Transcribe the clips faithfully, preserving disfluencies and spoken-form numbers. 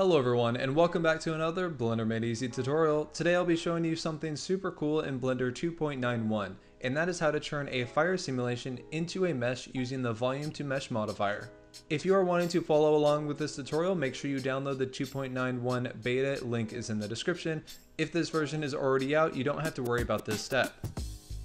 Hello everyone, and welcome back to another Blender Made Easy tutorial. Today I'll be showing you something super cool in Blender two point nine one, and that is how to turn a fire simulation into a mesh using the volume to mesh modifier. If you are wanting to follow along with this tutorial, make sure you download the two point nine one beta, link is in the description. If this version is already out, you don't have to worry about this step.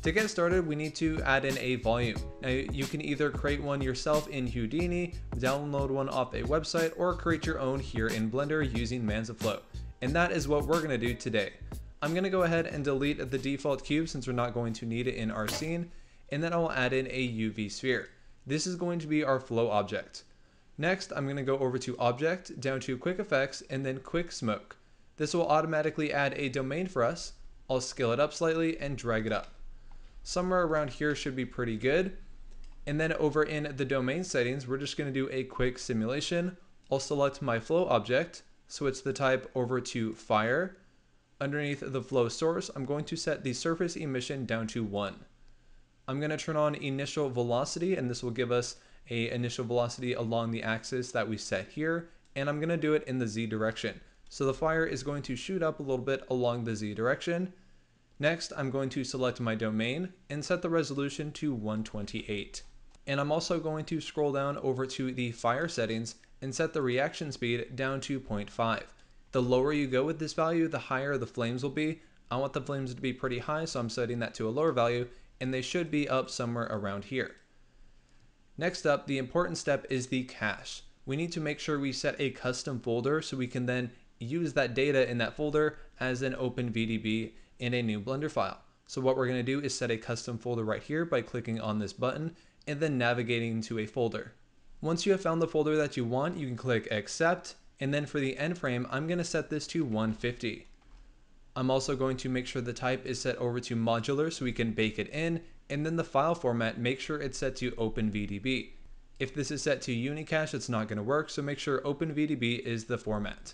To get started, we need to add in a volume. Now, you can either create one yourself in Houdini, download one off a website, or create your own here in Blender using Mantaflow. And that is what we're gonna do today. I'm gonna go ahead and delete the default cube since we're not going to need it in our scene, and then I will add in a U V sphere. This is going to be our flow object. Next, I'm gonna go over to Object, down to Quick Effects, and then Quick Smoke. This will automatically add a domain for us. I'll scale it up slightly and drag it up. Somewhere around here should be pretty good. And then over in the domain settings, we're just gonna do a quick simulation. I'll select my flow object, switch the type over to fire. Underneath the flow source, I'm going to set the surface emission down to one. I'm gonna turn on initial velocity, and this will give us a initial velocity along the axis that we set here. And I'm gonna do it in the Z direction. So the fire is going to shoot up a little bit along the Z direction. Next, I'm going to select my domain and set the resolution to one twenty-eight. And I'm also going to scroll down over to the fire settings and set the reaction speed down to zero point five. The lower you go with this value, the higher the flames will be. I want the flames to be pretty high, so I'm setting that to a lower value, and they should be up somewhere around here. Next up, the important step is the cache. We need to make sure we set a custom folder so we can then use that data in that folder as an OpenVDB in a new Blender file. So what we're going to do is set a custom folder right here by clicking on this button and then navigating to a folder. Once you have found the folder that you want, you can click accept, and then for the end frame, I'm going to set this to one fifty. I'm also going to make sure the type is set over to modular so we can bake it in, and then the file format, make sure it's set to OpenVDB. If this is set to Unicache, it's not going to work, so make sure OpenVDB is the format.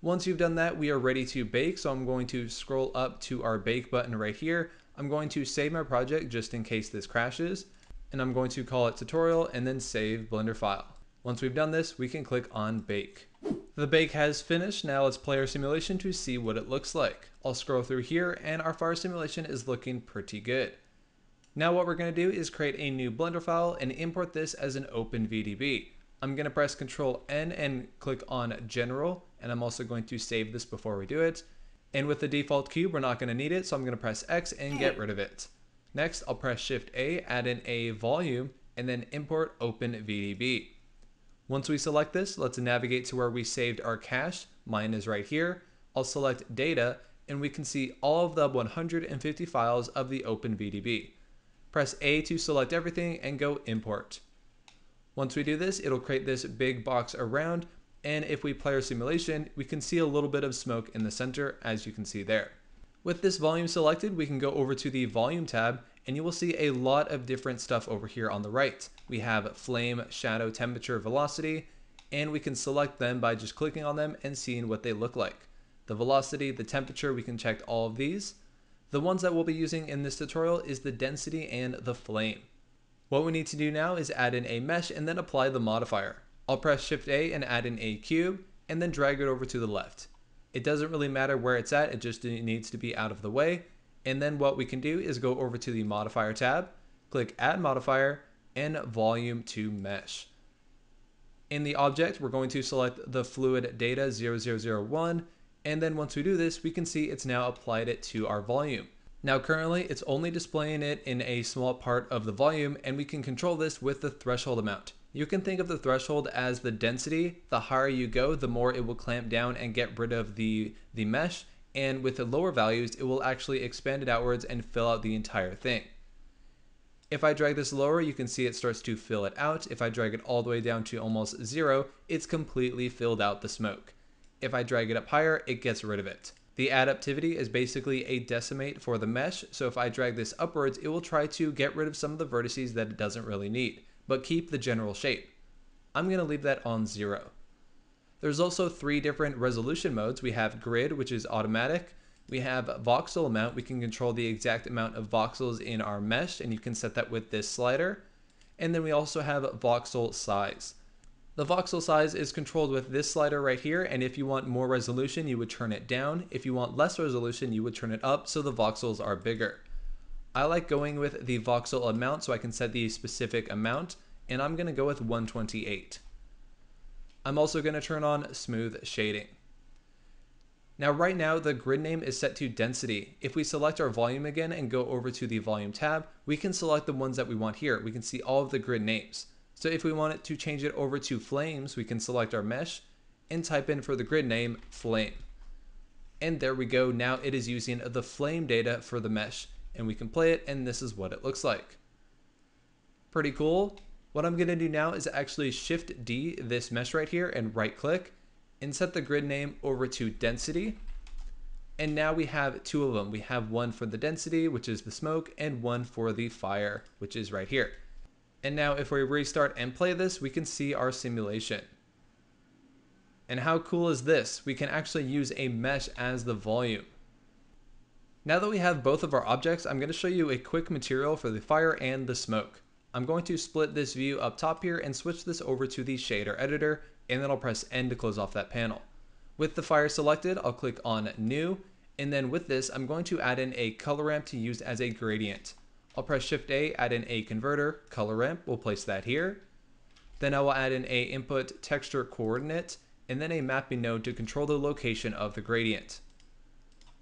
Once you've done that, we are ready to bake, so I'm going to scroll up to our bake button right here. I'm going to save my project just in case this crashes, and I'm going to call it tutorial and then save Blender file. Once we've done this, we can click on bake. The bake has finished. Now let's play our simulation to see what it looks like. I'll scroll through here, and our fire simulation is looking pretty good. Now what we're going to do is create a new Blender file and import this as an OpenVDB. I'm going to press control N and click on General, and I'm also going to save this before we do it. And with the default cube, we're not going to need it, so I'm going to press X and get rid of it. Next, I'll press shift A, add in a volume, and then import OpenVDB. Once we select this, let's navigate to where we saved our cache. Mine is right here. I'll select Data, and we can see all of the one hundred fifty files of the OpenVDB. Press A to select everything and go import. Once we do this, it'll create this big box around, and if we play our simulation, we can see a little bit of smoke in the center, as you can see there. With this volume selected, we can go over to the volume tab, and you will see a lot of different stuff over here on the right. We have flame, shadow, temperature, velocity, and we can select them by just clicking on them and seeing what they look like. The velocity, the temperature, we can check all of these. The ones that we'll be using in this tutorial is the density and the flame. What we need to do now is add in a mesh and then apply the modifier. I'll press shift A and add in a cube and then drag it over to the left. It doesn't really matter where it's at, it just needs to be out of the way. And then what we can do is go over to the modifier tab, click add modifier and volume to mesh. In the object, we're going to select the fluid data zero zero zero one. And then once we do this, we can see it's now applied it to our volume. Now currently, it's only displaying it in a small part of the volume, and we can control this with the threshold amount. You can think of the threshold as the density. The higher you go, the more it will clamp down and get rid of the, the mesh, and with the lower values, it will actually expand it outwards and fill out the entire thing. If I drag this lower, you can see it starts to fill it out. If I drag it all the way down to almost zero, it's completely filled out the smoke. If I drag it up higher, it gets rid of it. The adaptivity is basically a decimate for the mesh, so if I drag this upwards, it will try to get rid of some of the vertices that it doesn't really need, but keep the general shape. I'm gonna leave that on zero. There's also three different resolution modes. We have grid, which is automatic. We have voxel amount. We can control the exact amount of voxels in our mesh, and you can set that with this slider. And then we also have voxel size. The voxel size is controlled with this slider right here, and if you want more resolution, you would turn it down. If you want less resolution, you would turn it up so the voxels are bigger. I like going with the voxel amount so I can set the specific amount, and I'm going to go with one twenty-eight. I'm also going to turn on smooth shading. Now right now the grid name is set to density. If we select our volume again and go over to the volume tab, we can select the ones that we want here. We can see all of the grid names. So if we wanted to change it over to flames, we can select our mesh and type in for the grid name flame. And there we go. Now it is using the flame data for the mesh, and we can play it, and this is what it looks like. Pretty cool. What I'm going to do now is actually shift D this mesh right here and right click and set the grid name over to density. And now we have two of them. We have one for the density, which is the smoke, and one for the fire, which is right here. And now if we restart and play this, we can see our simulation. And how cool is this? We can actually use a mesh as the volume. Now that we have both of our objects, I'm going to show you a quick material for the fire and the smoke. I'm going to split this view up top here and switch this over to the shader editor, and then I'll press N to close off that panel. With the fire selected, I'll click on New, and then with this, I'm going to add in a color ramp to use as a gradient. I'll press Shift A, add in a converter, color ramp, we'll place that here. Then I will add in a input texture coordinate, and then a mapping node to control the location of the gradient.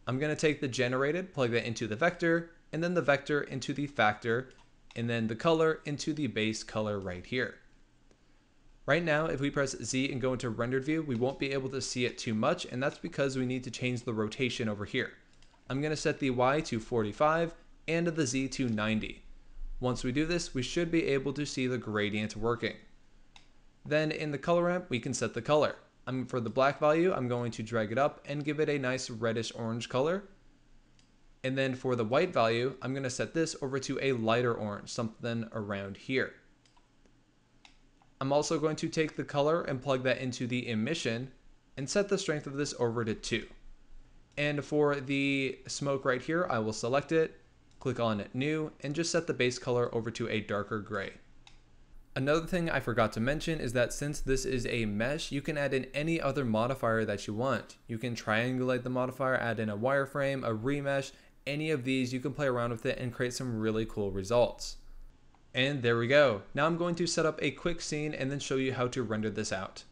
I'm gonna take the generated, plug that into the vector, and then the vector into the factor, and then the color into the base color right here. Right now, if we press Z and go into rendered view, we won't be able to see it too much, and that's because we need to change the rotation over here. I'm gonna set the Y to forty-five and the Z to ninety. Once we do this, we should be able to see the gradient working. Then in the color ramp, we can set the color. I'm for the black value, I'm going to drag it up and give it a nice reddish orange color. And then for the white value, I'm gonna set this over to a lighter orange, something around here. I'm also going to take the color and plug that into the emission and set the strength of this over to two. And for the smoke right here, I will select it, click on new, and just set the base color over to a darker gray. Another thing I forgot to mention is that since this is a mesh, you can add in any other modifier that you want. You can triangulate the modifier, add in a wireframe, a remesh, any of these. You can play around with it and create some really cool results. And there we go. Now I'm going to set up a quick scene and then show you how to render this out.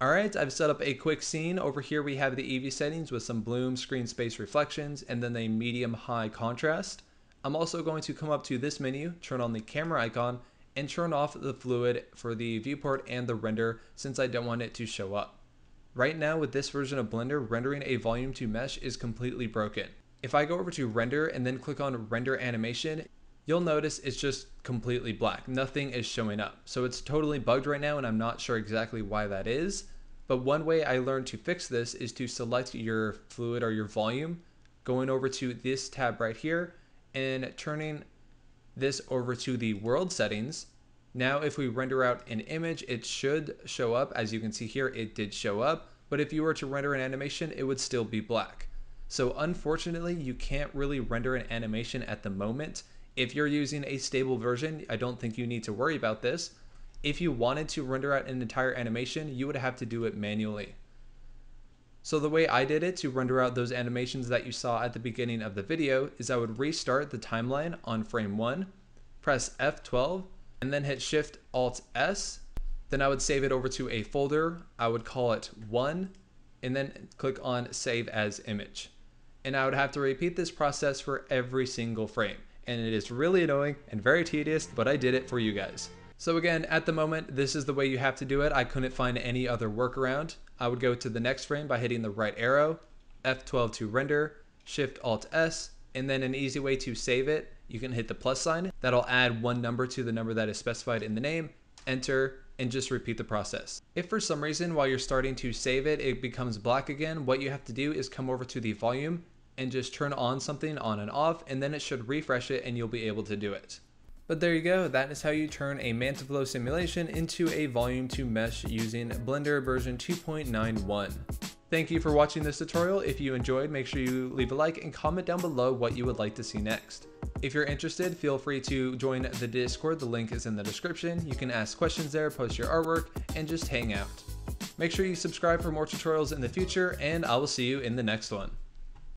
All right, I've set up a quick scene. Over here we have the Eevee settings with some bloom, screen space reflections, and then a medium high contrast. I'm also going to come up to this menu, turn on the camera icon, and turn off the fluid for the viewport and the render since I don't want it to show up. Right now with this version of Blender, rendering a volume to mesh is completely broken. If I go over to render and then click on render animation, you'll notice it's just completely black. Nothing is showing up. So it's totally bugged right now and I'm not sure exactly why that is. But one way I learned to fix this is to select your fluid or your volume, going over to this tab right here and turning this over to the world settings. Now if we render out an image, it should show up. As you can see here, it did show up, but if you were to render an animation, it would still be black. So unfortunately, you can't really render an animation at the moment. If you're using a stable version, I don't think you need to worry about this. If you wanted to render out an entire animation, you would have to do it manually. So the way I did it to render out those animations that you saw at the beginning of the video is I would restart the timeline on frame one, press F twelve, and then hit Shift Alt S. Then I would save it over to a folder. I would call it one, and then click on Save as Image. And I would have to repeat this process for every single frame. And it is really annoying and very tedious, but I did it for you guys. So again, at the moment, this is the way you have to do it. I couldn't find any other workaround. I would go to the next frame by hitting the right arrow, F twelve to render, Shift Alt S, and then an easy way to save it, you can hit the plus sign. That'll add one number to the number that is specified in the name, enter, and just repeat the process. If for some reason while you're starting to save it, it becomes black again, what you have to do is come over to the volume and just turn on something on and off, and then it should refresh it and you'll be able to do it. But there you go, that is how you turn a Mantaflow simulation into a volume to mesh using Blender version two point nine one. Thank you for watching this tutorial. If you enjoyed, make sure you leave a like and comment down below what you would like to see next. If you're interested, feel free to join the Discord. The link is in the description. You can ask questions there, post your artwork, and just hang out. Make sure you subscribe for more tutorials in the future, and I will see you in the next one.